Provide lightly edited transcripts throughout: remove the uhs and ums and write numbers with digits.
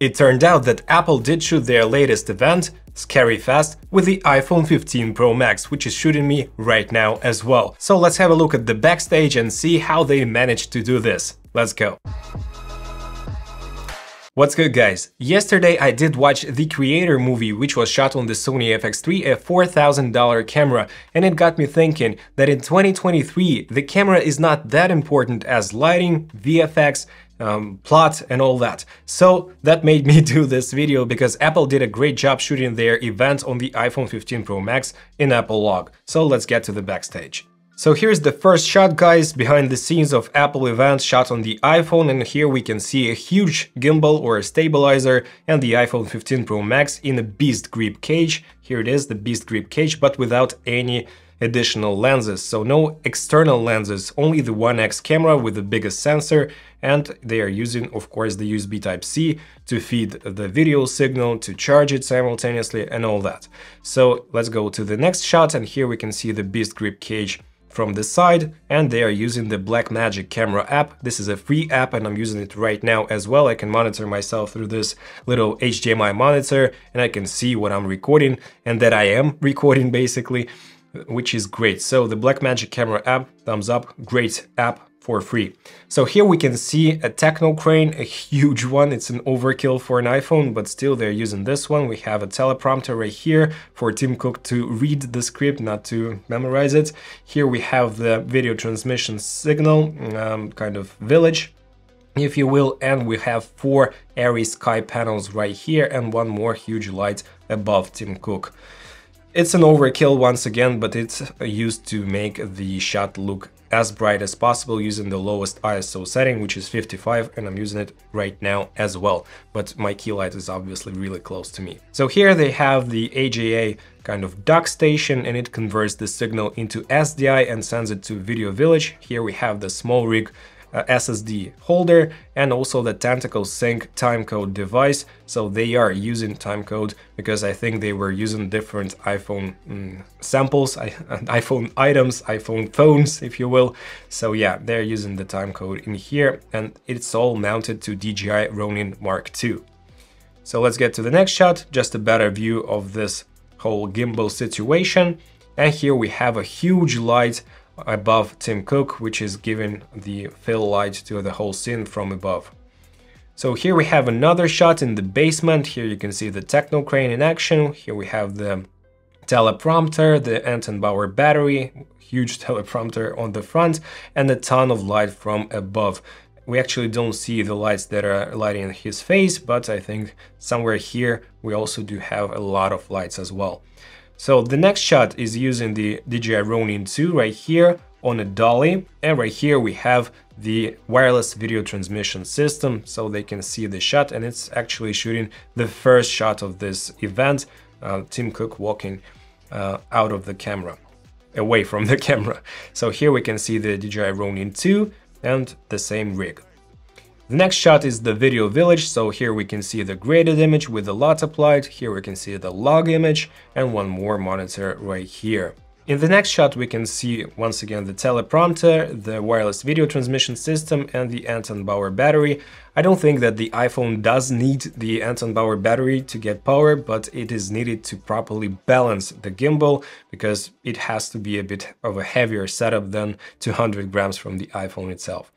It turned out that Apple did shoot their latest event, Scary Fast, with the iPhone 15 Pro Max, which is shooting me right now as well. So let's have a look at the backstage and see how they managed to do this. Let's go. What's good, guys? Yesterday I did watch The Creator movie, which was shot on the Sony FX3, a $4,000 camera, and it got me thinking that in 2023 the camera is not that important as lighting, VFX, plot and all that. So that made me do this video, because Apple did a great job shooting their event on the iPhone 15 Pro Max in Apple Log. So let's get to the backstage. So here's the first shot, guys, behind the scenes of Apple events shot on the iPhone, and here we can see a huge gimbal or a stabilizer and the iPhone 15 Pro Max in a Beast Grip cage. Here it is, the Beast Grip cage, but without any additional lenses, so no external lenses, only the 1x camera with the biggest sensor, and they are using, of course, the USB Type-C to feed the video signal, to charge it simultaneously and all that. So let's go to the next shot, and here we can see the Beast Grip cage from the side, and they are using the Blackmagic Camera App. This is a free app and I'm using it right now as well. I can monitor myself through this little HDMI monitor and I can see what I'm recording and that I am recording, basically, which is great. So the Blackmagic Camera App, thumbs up, great app for free. So here we can see a Technocrane, a huge one. It's an overkill for an iPhone, but still they're using this one. We have a teleprompter right here for Tim Cook to read the script, not to memorize it. Here we have the video transmission signal, kind of village, if you will, and we have 4 Arri Sky panels right here and one more huge light above Tim Cook. It's an overkill once again, but it's used to make the shot look as bright as possible using the lowest ISO setting, which is 55, and I'm using it right now as well. But my key light is obviously really close to me. So here they have the AJA kind of dock station, and it converts the signal into SDI and sends it to Video Village. Here we have the Small Rig SSD holder and also the Tentacle Sync timecode device. So they are using timecode because I think they were using different iPhone samples, iPhone items, iPhone phones, if you will. So yeah, they're using the timecode in here, and it's all mounted to DJI Ronin Mark II. So let's get to the next shot, just a better view of this whole gimbal situation. And here we have a huge light above Tim Cook, which is giving the fill light to the whole scene from above. So here we have another shot in the basement. Here you can see the Technocrane in action. Here we have the teleprompter, the Anton Bauer battery, huge teleprompter on the front, and a ton of light from above. We actually don't see the lights that are lighting his face, but I think somewhere here we also do have a lot of lights as well. So the next shot is using the DJI Ronin 2 right here on a dolly, and right here we have the wireless video transmission system, so they can see the shot, and it's actually shooting the first shot of this event, Tim Cook walking out of the camera, away from the camera. So here we can see the DJI Ronin 2 and the same rig. The next shot is the Video Village, so here we can see the graded image with the LUT applied, here we can see the log image and one more monitor right here. In the next shot we can see once again the teleprompter, the wireless video transmission system and the Anton Bauer battery. I don't think that the iPhone does need the Anton Bauer battery to get power, but it is needed to properly balance the gimbal, because it has to be a bit of a heavier setup than 200 grams from the iPhone itself.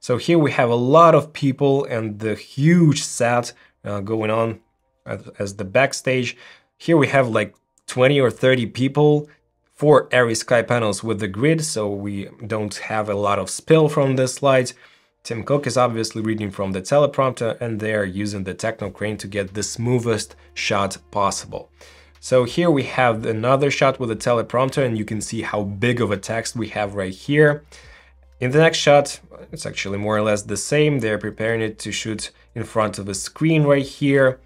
So here we have a lot of people and the huge set going on as the backstage. Here we have like 20 or 30 people, 4 Arri Sky panels with the grid, so we don't have a lot of spill from the slides. Tim Cook is obviously reading from the teleprompter, and they are using the Technocrane to get the smoothest shot possible. So here we have another shot with the teleprompter, and you can see how big of a text we have right here. In the next shot, it's actually more or less the same. They're preparing it to shoot in front of a screen right here.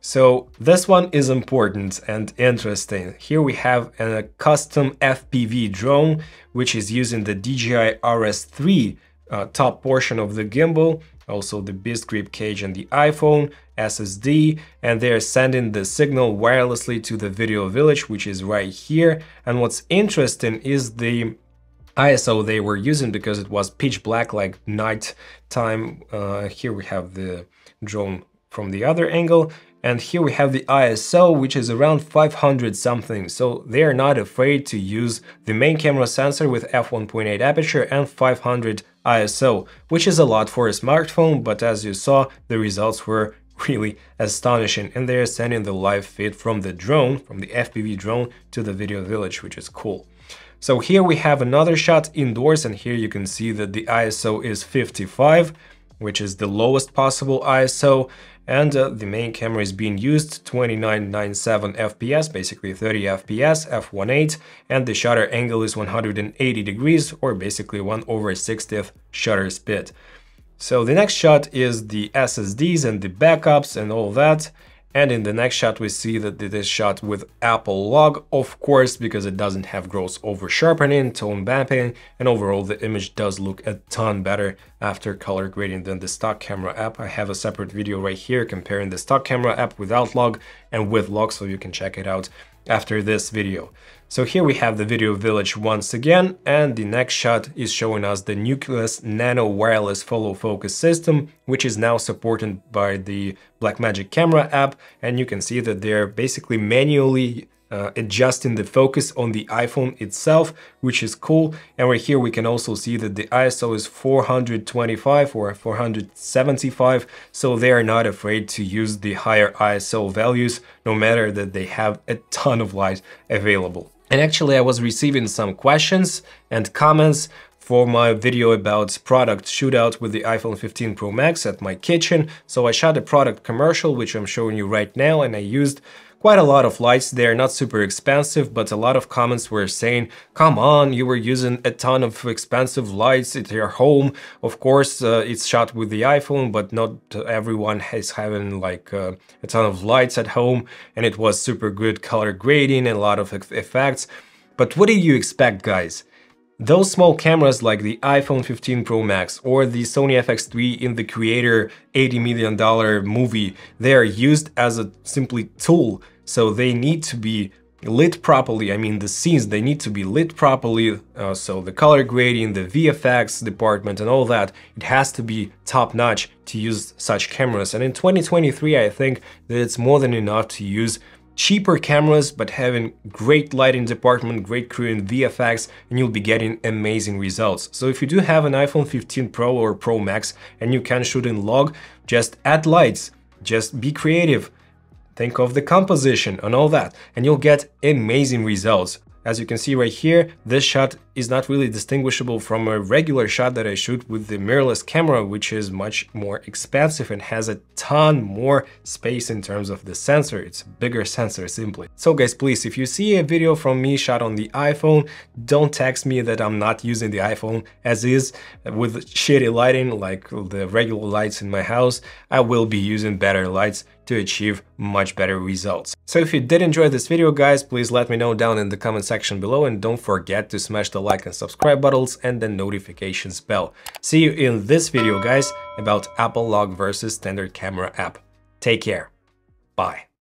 So this one is important and interesting. Here we have a custom FPV drone, which is using the DJI RS3 top portion of the gimbal, also the Beast Grip cage and the iPhone SSD, and they're sending the signal wirelessly to the Video Village, which is right here. And what's interesting is the ISO they were using, because it was pitch black, like night time. Here we have the drone from the other angle. And here we have the ISO, which is around 500 something, so they are not afraid to use the main camera sensor with f1.8 aperture and 500 ISO, which is a lot for a smartphone, but as you saw, the results were really astonishing, and they are sending the live feed from the drone, from the FPV drone, to the video village, which is cool. So here we have another shot indoors, and here you can see that the ISO is 55, which is the lowest possible ISO. And the main camera is being used 2997 FPS, basically 30 FPS, f1.8, and the shutter angle is 180 degrees, or basically 1/60th shutter speed. So the next shot is the SSDs and the backups and all that. And in the next shot, we see that it is shot with Apple Log, of course, because it doesn't have gross over-sharpening, tone bumping, and overall the image does look a ton better after color grading than the stock camera app. I have a separate video right here comparing the stock camera app without Log and with Log, so you can check it out after this video. So here we have the video village once again, and the next shot is showing us the Nucleus Nano wireless follow focus system, which is now supported by the Blackmagic Camera app, and you can see that they're basically manually adjusting the focus on the iPhone itself, which is cool. And right here we can also see that the ISO is 425 or 475, so they are not afraid to use the higher ISO values, no matter that they have a ton of light available. And actually I was receiving some questions and comments for my video about product shootout with the iPhone 15 Pro Max at my kitchen. So I shot a product commercial, which I'm showing you right now, and I used quite a lot of lights. They are not super expensive, but a lot of comments were saying, come on, you were using a ton of expensive lights at your home. Of course, it's shot with the iPhone, but not everyone is having like a ton of lights at home, and it was super good color grading and a lot of effects. But what do you expect, guys? Those small cameras like the iPhone 15 Pro Max or the Sony FX3 in the Creator $80 million movie, they are used as a simply tool, so they need to be lit properly. I mean, the scenes, they need to be lit properly, so the color grading, the VFX department and all that, it has to be top-notch to use such cameras. And in 2023, I think that it's more than enough to use cheaper cameras, but having great lighting department, great crew and VFX, and you'll be getting amazing results. So if you do have an iPhone 15 Pro or Pro Max and you can shoot in Log, just add lights, just be creative, think of the composition and all that, and you'll get amazing results. As you can see right here, this shot is not really distinguishable from a regular shot that I shoot with the mirrorless camera, which is much more expensive and has a ton more space in terms of the sensor. It's a bigger sensor, simply. So guys, please, if you see a video from me shot on the iPhone, don't text me that I'm not using the iPhone as is with shitty lighting like the regular lights in my house. I will be using better lights to achieve much better results. So if you did enjoy this video, guys, please let me know down in the comment section below, and don't forget to smash the like and subscribe buttons and the notifications bell. See you in this video, guys, about Apple Log versus standard camera app. Take care. Bye.